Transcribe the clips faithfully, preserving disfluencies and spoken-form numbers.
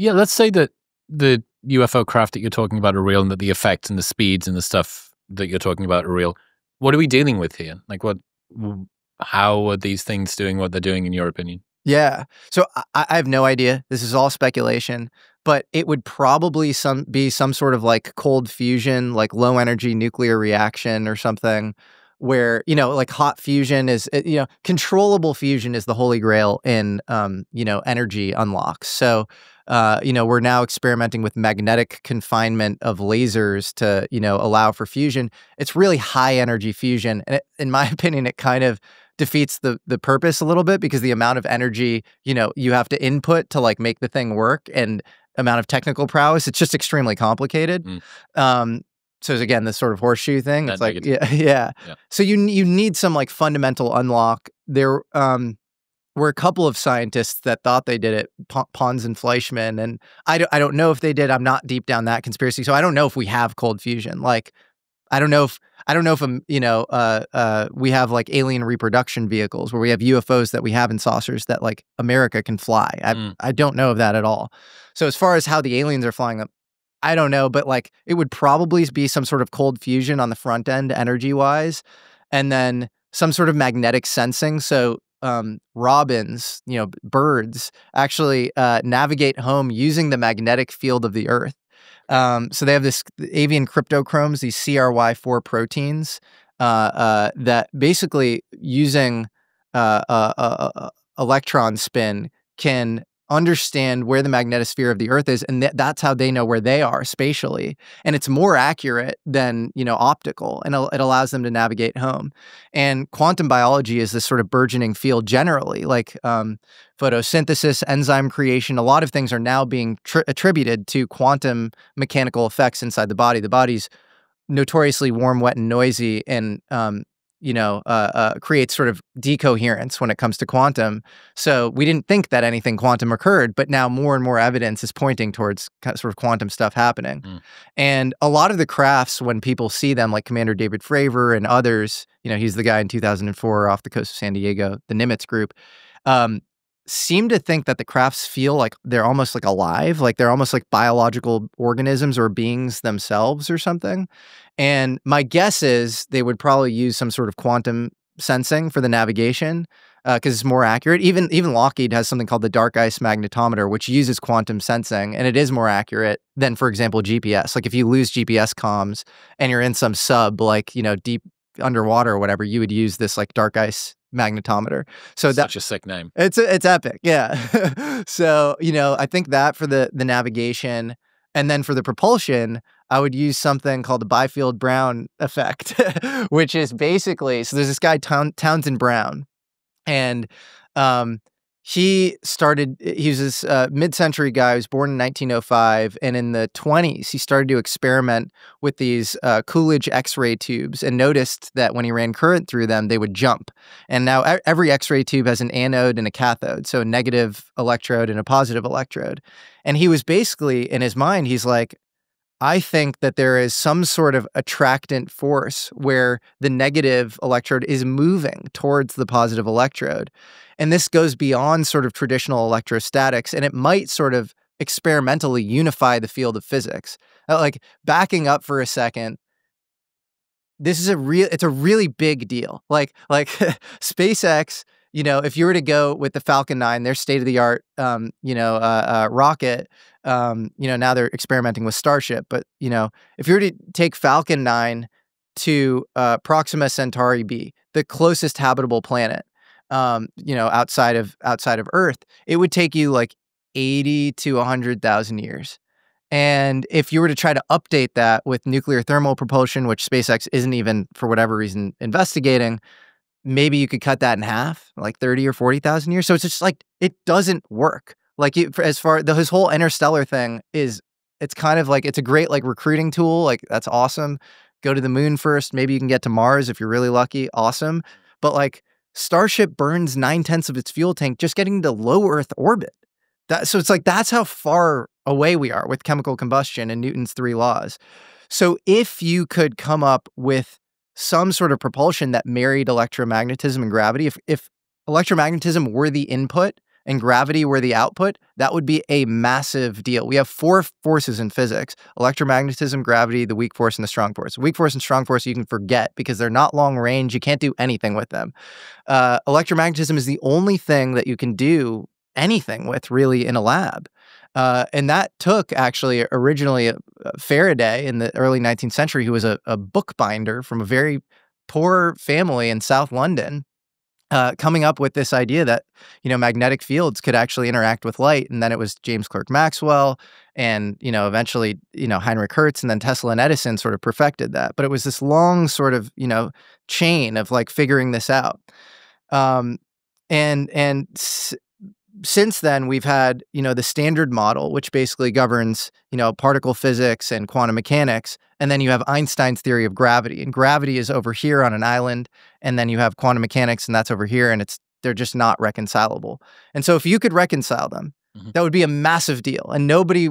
Yeah, let's say that the U F O craft that you're talking about are real and that the effects and the speeds and the stuff that you're talking about are real. What are we dealing with here? Like, what, how are these things doing what they're doing in your opinion? Yeah. So I, I have no idea. This is all speculation, but it would probably some be some sort of like cold fusion, like low energy nuclear reaction or something where, you know, like hot fusion is, you know, controllable fusion is the holy grail in, um, you know, energy unlocks. So, uh, you know, we're now experimenting with magnetic confinement of lasers to, you know, allow for fusion. It's really high energy fusion. And it, in my opinion, it kind of defeats the the purpose a little bit because the amount of energy, you know, you have to input to like make the thing work and amount of technical prowess, it's just extremely complicated. Mm. Um, so again, this sort of horseshoe thing, that it's like, yeah, yeah, yeah. So you, you need some like fundamental unlock. There um, were a couple of scientists that thought they did it, P Pons and Fleischman, and I don't, I don't know if they did. I'm not deep down that conspiracy. So I don't know if we have cold fusion. Like, I don't know if, I don't know if, um, you know, uh, uh, we have like alien reproduction vehicles where we have U F Os that we have in saucers that like America can fly. I, mm. I don't know of that at all. So as far as how the aliens are flying them, I don't know, but like it would probably be some sort of cold fusion on the front end energy wise, and then some sort of magnetic sensing. So um, robins, you know, birds actually uh, navigate home using the magnetic field of the Earth. Um, so they have this avian cryptochromes, these C R Y four proteins uh, uh, that basically using uh, uh, uh, electron spin can understand where the magnetosphere of the Earth is, and th that's how they know where they are spatially. And it's more accurate than, you know, optical, and it allows them to navigate home. And quantum biology is this sort of burgeoning field generally, like um, photosynthesis, enzyme creation. A lot of things are now being tr attributed to quantum mechanical effects inside the body. The body's notoriously warm, wet, and noisy, and um, you know, uh, uh, creates sort of decoherence when it comes to quantum. So we didn't think that anything quantum occurred, but now more and more evidence is pointing towards sort of quantum stuff happening. Mm. And a lot of the crafts, when people see them, like Commander David Fravor and others, you know, he's the guy in two thousand four off the coast of San Diego, the Nimitz group, um, seem to think that the crafts feel like they're almost like alive, like they're almost like biological organisms or beings themselves or something. And my guess is they would probably use some sort of quantum sensing for the navigation because uh, it's more accurate. Even even Lockheed has something called the dark ice magnetometer, which uses quantum sensing, and it is more accurate than, for example, G P S. Like if you lose G P S comms and you're in some sub, like, you know, deep underwater or whatever, you would use this like dark ice magnetometer. So that's a sick name. It's it's epic. Yeah. So, you know, I think that for the the navigation, and then for the propulsion, I would use something called the Biefield brown effect, which is basically, so there's this guy Town, Townsend Brown, and um he started, he was this uh, mid-century guy who was born in nineteen oh five, and in the twenties, he started to experiment with these uh, Coolidge X-ray tubes and noticed that when he ran current through them, they would jump. And now every X-ray tube has an anode and a cathode, so a negative electrode and a positive electrode. And he was basically, in his mind, he's like, I think that there is some sort of attractant force where the negative electrode is moving towards the positive electrode. And this goes beyond sort of traditional electrostatics, and it might sort of experimentally unify the field of physics. Like, backing up for a second, this is a real, it's a really big deal. Like, like SpaceX, you know, if you were to go with the Falcon nine, their state-of-the-art, um, you know, uh, uh, rocket, um, you know, now they're experimenting with Starship. But, you know, if you were to take Falcon nine to uh, Proxima Centauri B, the closest habitable planet, um, you know, outside of outside of Earth, it would take you like eighty to a hundred thousand years. And if you were to try to update that with nuclear thermal propulsion, which SpaceX isn't even, for whatever reason, investigating, maybe you could cut that in half, like thirty or forty thousand years. So it's just like, it doesn't work. Like it, as far, the, his whole interstellar thing is, it's kind of like, it's a great like recruiting tool. Like, that's awesome. Go to the moon first. Maybe you can get to Mars if you're really lucky. Awesome. But like Starship burns nine tenths of its fuel tank just getting to low Earth orbit. That, so it's like, that's how far away we are with chemical combustion and Newton's three laws. So if you could come up with some sort of propulsion that married electromagnetism and gravity, if, if electromagnetism were the input and gravity were the output, that would be a massive deal. We have four forces in physics: electromagnetism, gravity, the weak force, and the strong force. Weak force and strong force you can forget because they're not long range. You can't do anything with them. Uh, electromagnetism is the only thing that you can do anything with really in a lab. Uh, and that took actually originally uh, Faraday in the early nineteenth century, who was a, a bookbinder from a very poor family in South London, Uh, coming up with this idea that, you know, magnetic fields could actually interact with light. And then it was James Clerk Maxwell and, you know, eventually, you know, Heinrich Hertz, and then Tesla and Edison sort of perfected that. But it was this long sort of, you know, chain of like figuring this out. Um, and and s since then, we've had, you know, the standard model, which basically governs, you know, particle physics and quantum mechanics. And then you have Einstein's theory of gravity, and gravity is over here on an island. And then you have quantum mechanics, and that's over here, and it's they're just not reconcilable. And so if you could reconcile them, mm-hmm. that would be a massive deal. And nobody,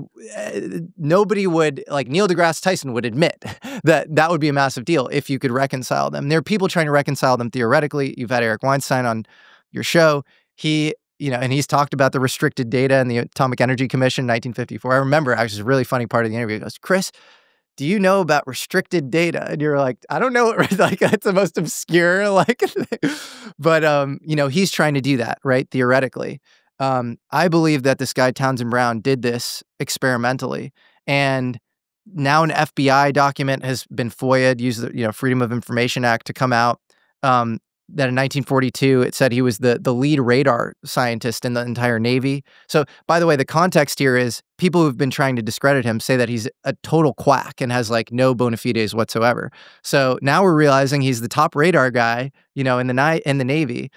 nobody would, like Neil deGrasse Tyson would admit that that would be a massive deal if you could reconcile them. There are people trying to reconcile them theoretically. You've had Eric Weinstein on your show. He... You know, and he's talked about the restricted data in the Atomic Energy Commission, nineteen fifty-four. I remember, actually, it's a really funny part of the interview. He goes, "Chris, do you know about restricted data?" And you're like, "I don't know." Like, that's the most obscure, like, thing. But, um, you know, he's trying to do that, right, theoretically. Um, I believe that this guy, Townsend Brown, did this experimentally. And now an F B I document has been foya'd, used the, you know, Freedom of Information Act to come out. Um, That in nineteen forty-two, it said he was the, the lead radar scientist in the entire Navy. So, by the way, the context here is people who've been trying to discredit him say that he's a total quack and has, like, no bona fides whatsoever. So now we're realizing he's the top radar guy, you know, in the, ni in the Navy.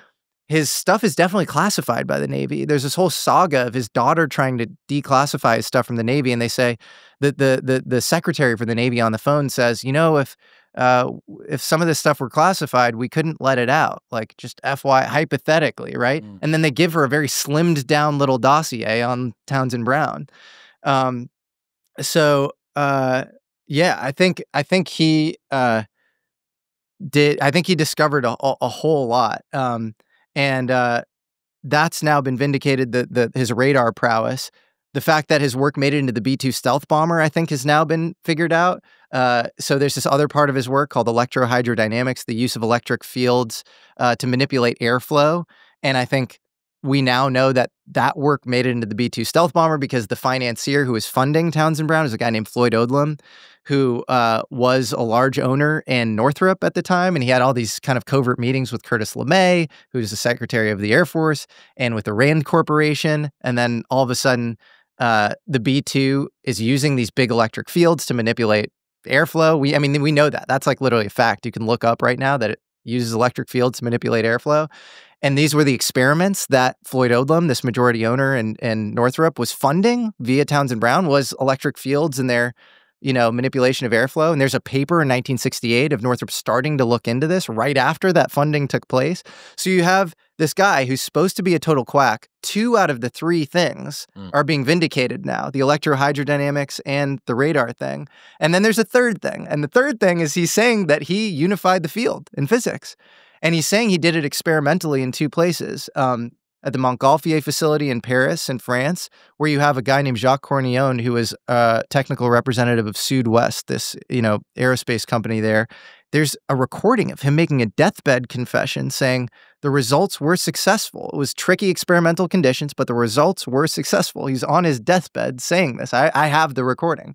His stuff is definitely classified by the Navy. There's this whole saga of his daughter trying to declassify his stuff from the Navy, and they say that the, the, the secretary for the Navy on the phone says, you know, if... Uh, if some of this stuff were classified, we couldn't let it out. Like, just F Y I, hypothetically, right? Mm. And then they give her a very slimmed down little dossier on Townsend Brown. Um, so, uh, yeah, I think I think he uh, did. I think he discovered a, a whole lot, um, and uh, that's now been vindicated. The, the his radar prowess. The fact that his work made it into the B two stealth bomber, I think, has now been figured out. Uh, so there's this other part of his work called electrohydrodynamics, the use of electric fields uh, to manipulate airflow. And I think we now know that that work made it into the B two stealth bomber because the financier who is funding Townsend Brown is a guy named Floyd Odlum, who uh, was a large owner in Northrop at the time. And he had all these kind of covert meetings with Curtis LeMay, who's the secretary of the Air Force, and with the Rand Corporation. And then all of a sudden... Uh, the B two is using these big electric fields to manipulate airflow. We, I mean, we know that. That's like literally a fact. You can look up right now that it uses electric fields to manipulate airflow. And these were the experiments that Floyd Odlum, this majority owner in, in Northrop, was funding via Townsend Brown, was electric fields and their, you know, manipulation of airflow. And there's a paper in nineteen sixty-eight of Northrop starting to look into this right after that funding took place. So you have... this guy who's supposed to be a total quack, two out of the three things mm. are being vindicated now, the electrohydrodynamics and the radar thing. And then there's a third thing. And the third thing is he's saying that he unified the field in physics. And he's saying he did it experimentally in two places, um, at the Montgolfier facility in Paris in France, where you have a guy named Jacques Cornillon, who is a technical representative of Sudwest, this, you know, aerospace company there. There's a recording of him making a deathbed confession saying the results were successful. It was tricky experimental conditions, but the results were successful. He's on his deathbed saying this. I, I have the recording.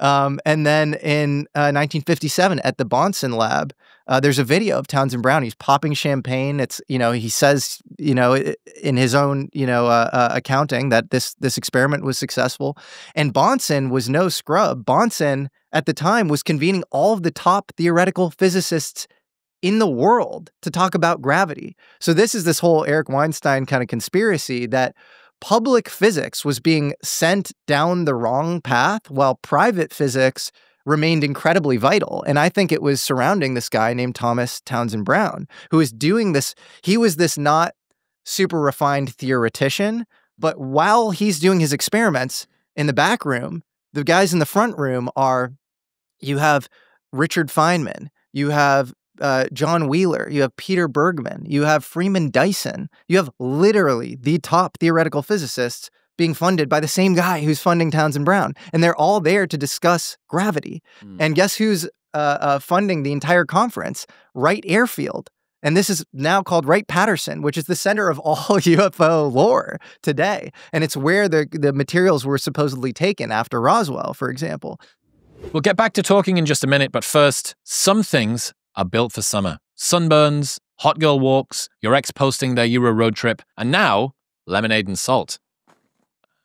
Um, and then in uh, nineteen fifty-seven at the Bonson lab, uh, there's a video of Townsend Brown. He's popping champagne. It's, you know, he says, you know, in his own, you know, uh, uh, accounting that this, this experiment was successful. And Bonson was no scrub. Bonson at the time was convening all of the top theoretical physicists in the world to talk about gravity. So this is this whole Eric Weinstein kind of conspiracy that public physics was being sent down the wrong path while private physics remained incredibly vital. And I think it was surrounding this guy named Thomas Townsend Brown, who is doing this. He was this not super refined theoretician, but while he's doing his experiments in the back room, the guys in the front room are, you have Richard Feynman, you have uh, John Wheeler, you have Peter Bergman, you have Freeman Dyson, you have literally the top theoretical physicists being funded by the same guy who's funding Townsend Brown. And they're all there to discuss gravity. Mm. And guess who's uh, uh, funding the entire conference? Wright Airfield. And this is now called Wright-Patterson, which is the center of all U F O lore today. And it's where the, the materials were supposedly taken after Roswell, for example. We'll get back to talking in just a minute, but first, some things are built for summer. Sunburns, hot girl walks, your ex posting their Euro road trip, and now, lemonade and salt.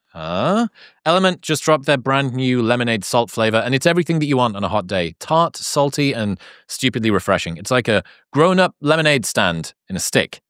Huh? Element just dropped their brand new lemonade salt flavor, and it's everything that you want on a hot day. Tart, salty, and stupidly refreshing. It's like a grown-up lemonade stand in a stick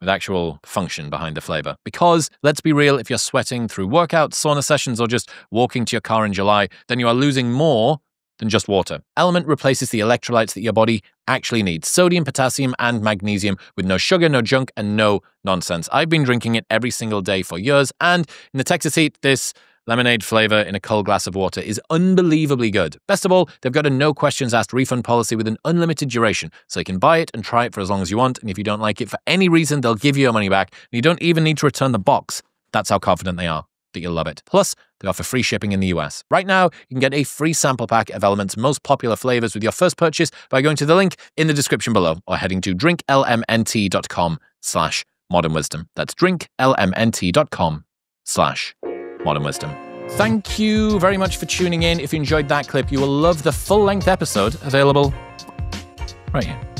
with actual function behind the flavor. Because, let's be real, if you're sweating through workouts, sauna sessions, or just walking to your car in July, then you are losing more than just water. Element replaces the electrolytes that your body actually needs. Sodium, potassium, and magnesium with no sugar, no junk, and no nonsense. I've been drinking it every single day for years, and in the Texas heat, this lemonade flavor in a cold glass of water is unbelievably good. Best of all, they've got a no-questions-asked refund policy with an unlimited duration, so you can buy it and try it for as long as you want, and if you don't like it for any reason, they'll give you your money back, and you don't even need to return the box. That's how confident they are that you'll love it. Plus, they offer free shipping in the U S. Right now, you can get a free sample pack of Element's most popular flavors with your first purchase by going to the link in the description below or heading to drink L M N T dot com slash modern wisdom. That's drink L M N T dot com slash modern wisdom. Thank you very much for tuning in. If you enjoyed that clip, you will love the full-length episode available right here.